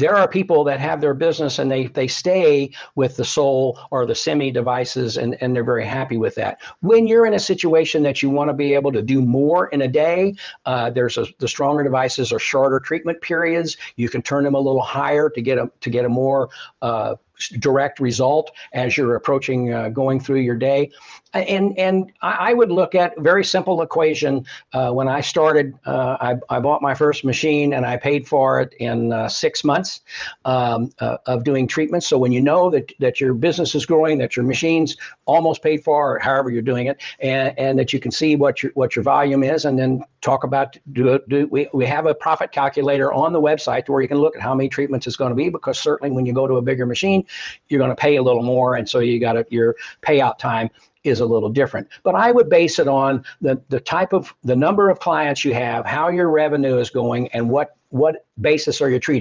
there are people that have their business and they stay with the SOL or the SEMI devices, and they're very happy with that. When you're in a situation that you want to be able to do more in a day, the stronger devices are shorter treatment periods. You can turn them a little higher to get a more direct result as you're approaching going through your day. And I would look at a very simple equation. When I started, I bought my first machine and I paid for it in 6 months of doing treatments. So when you know that your business is growing, that your machine's almost paid for, or however you're doing it, and that you can see what your volume is, and then talk about, we have a profit calculator on the website where you can look at how many treatments it's going to be, because certainly when you go to a bigger machine, you're going to pay a little more, and so your payout time is a little different. But I would base it on the number of clients you have, how your revenue is going, and what basis are you treating.